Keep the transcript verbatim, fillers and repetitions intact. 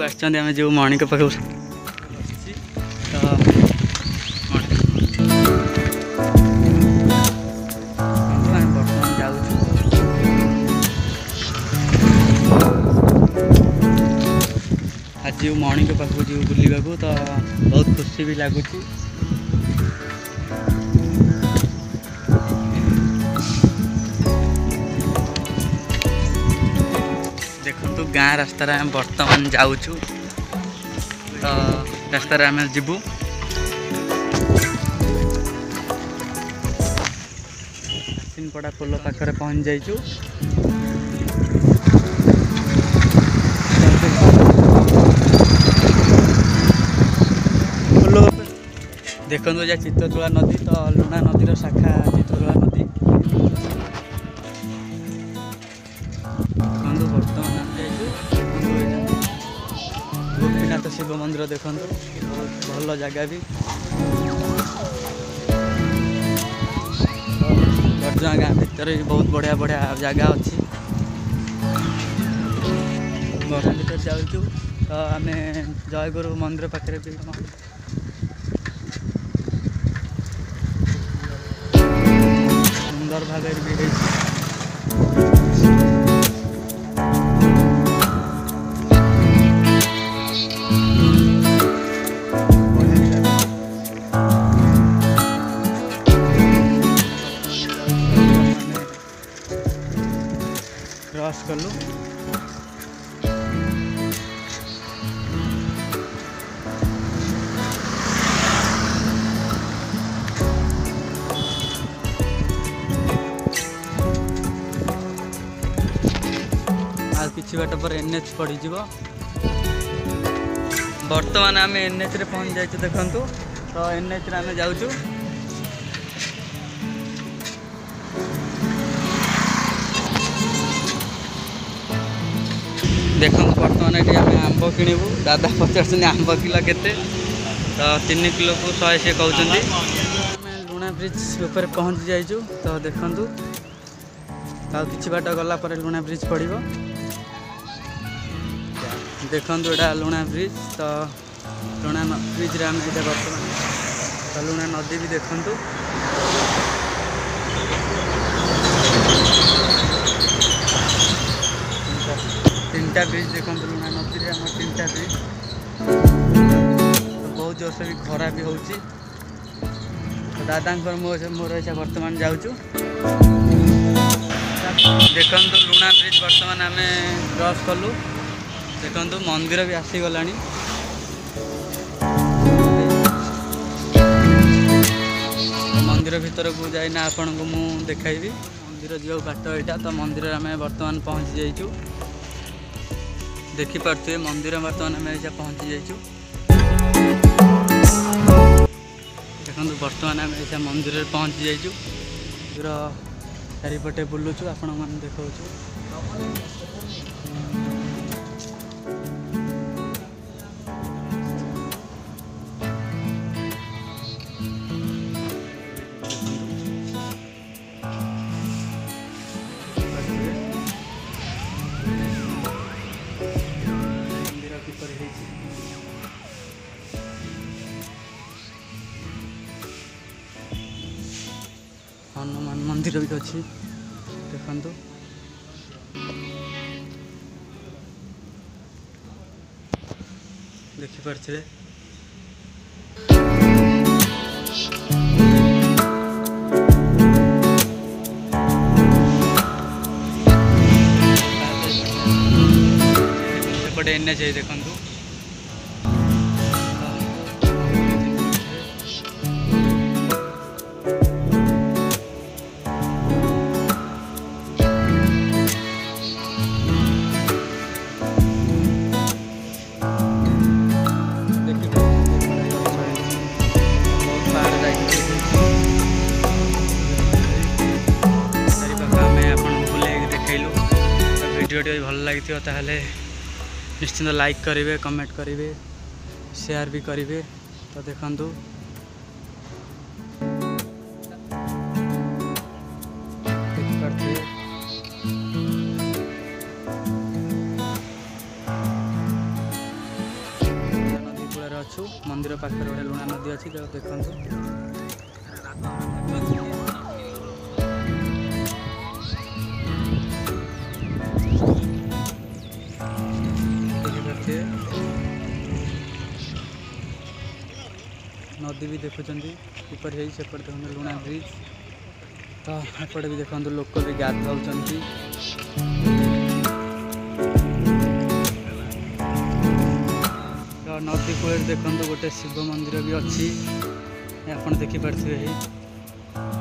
आसमें आम जो मणिक पाखु आज मणिक पाखु जो बुलवाक तो बहुत खुशी भी लगुच देखु गाँ रास्त बर्तमान जाऊँ तो रास्त जीवु हसीनपड़ा पोल पाखे पहुँच जाइचु देखु जहाँ चित्रचूड़ा नदी तो लुणा नदीर शाखा चित्रचूड़ा नदी देखो बर्तमान गोपीनाथ शिव मंदिर देखु भल जगह भी गर्जा गाँ भर बहुत बढ़िया बढ़िया जगह अच्छी गर्जा भर जाऊ तो आम जयगुरु मंदिर पाखे भी सुंदर भाव भी क्रॉस कर लो किसी बाट पर एनएच पड़ बर्तमान आम एनएच रे पहुँच जाइए देखु तो एनएच रे आम जाऊँ देखु बर्तमान ये आम आंब कि दादा पचार आंब किलो के तो तीन किलो को शहे सी कहते लुणा ब्रिज उपर पहुँच जाइए तो देखु आ कि बाट गला लुणा ब्रिज पड़ो देखो यहाँ लुणा ब्रिज तो लुणा ब्रिज रे आम ये बर्तमान तो लुणा नदी भी देखु तीन टा ब्रिज देखो लुणा नदी रे आम तीन टा ब्रिज तो बहुत जोर से भी खरा भी हो दादा मोर ऐसा बर्तमान जाऊँ देखो लुणा ब्रिज बर्तमान आम क्रॉस कलु देखु मंदिर भी आसीगला मंदिर भीतर को जाइना आपण को मु देखी मंदिर जो बाट यहाँ तो मंदिर आम बर्तमान पहुँच जाइचु देखिपे मंदिर बर्तमान आम यहाँ पहुँच जाइचु देखु बर्तमान आम यहाँ मंदिर पहुँच जाइचु चारिपटे बुलूचु आपण मैंने देखा हनुमान मंदिर भी अच्छी देखु देखिपे सेपटे एन एच देखु वीडियो भी भल लगी ताहले निश्चिंत लाइक करेंगे कमेंट करेंगे शेयर भी करेंगे तो देखु मंदिर पाखे गोटे लुणा नदी अच्छी देखते नदी भी देखुंत ऊपर है सेपटे देखते लुणा ब्रिज तो एपटे भी देखते लोक भी गाधो नदी कूल देखते गोटे शिव मंदिर भी अच्छी आपड़ देखिपे।